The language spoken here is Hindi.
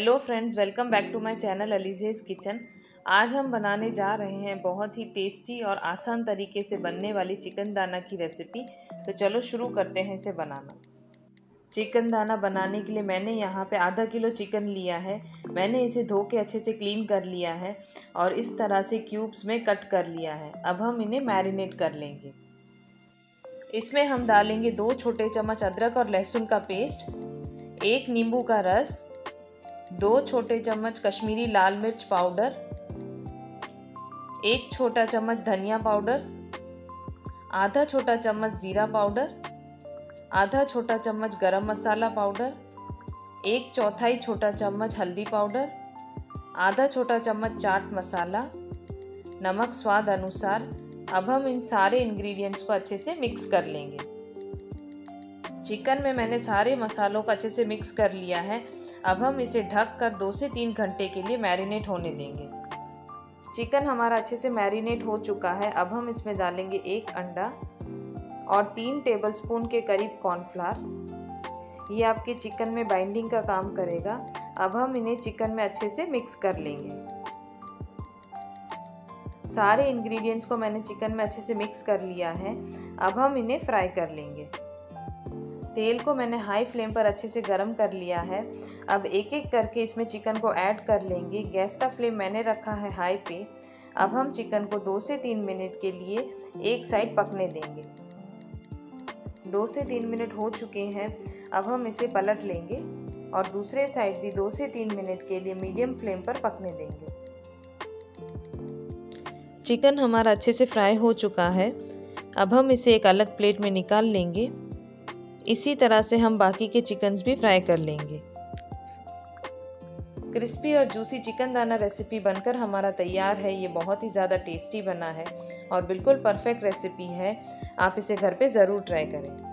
Hello friends, welcome back to my channel Alizeh's kitchen. आज हम बनाने जा रहे हैं बहुत ही टेस्टी और आसान तरीके से बनने वाली चिकन दाना की रेसिपी। तो चलो शुरू करते हैं इसे बनाना। चिकन दाना बनाने के लिए मैंने यहाँ पे आधा किलो चिकन लिया है। मैंने इसे धो के अच्छे से क्लीन कर लिया है और इस तरह से क्यूब्स में कट कर लिया है। अब हम इन्हें मैरिनेट कर लेंगे। इसमें हम डालेंगे 2 छोटे चम्मच अदरक और लहसुन का पेस्ट, 1 नींबू का रस, 2 छोटे चम्मच कश्मीरी लाल मिर्च पाउडर, 1 छोटा चम्मच धनिया पाउडर, आधा छोटा चम्मच ज़ीरा पाउडर, आधा छोटा चम्मच गरम मसाला पाउडर, 1/4 छोटा चम्मच हल्दी पाउडर, आधा छोटा चम्मच चाट मसाला, नमक स्वाद अनुसार। अब हम इन सारे इंग्रेडिएंट्स को अच्छे से मिक्स कर लेंगे। चिकन में मैंने सारे मसालों को अच्छे से मिक्स कर लिया है। अब हम इसे ढक कर 2 से 3 घंटे के लिए मैरिनेट होने देंगे। चिकन हमारा अच्छे से मैरिनेट हो चुका है। अब हम इसमें डालेंगे 1 अंडा और 3 टेबलस्पून के करीब कॉर्नफ्लावर। ये आपके चिकन में बाइंडिंग का काम करेगा। अब हम इन्हें चिकन में अच्छे से मिक्स कर लेंगे। सारे इंग्रेडिएंट्स को मैंने चिकन में अच्छे से मिक्स कर लिया है। अब हम इन्हें फ्राई कर लेंगे। तेल को मैंने हाई फ्लेम पर अच्छे से गर्म कर लिया है। अब एक एक करके इसमें चिकन को ऐड कर लेंगे। गैस का फ्लेम मैंने रखा है हाई पे। अब हम चिकन को 2 से 3 मिनट के लिए एक साइड पकने देंगे। 2 से 3 मिनट हो चुके हैं। अब हम इसे पलट लेंगे और दूसरे साइड भी 2 से 3 मिनट के लिए मीडियम फ्लेम पर पकने देंगे। चिकन हमारा अच्छे से फ्राई हो चुका है। अब हम इसे एक अलग प्लेट में निकाल लेंगे। इसी तरह से हम बाकी के चिकन्स भी फ्राई कर लेंगे। क्रिस्पी और जूसी चिकन दाना रेसिपी बनकर हमारा तैयार है। ये बहुत ही ज़्यादा टेस्टी बना है और बिल्कुल परफेक्ट रेसिपी है। आप इसे घर पे ज़रूर ट्राई करें।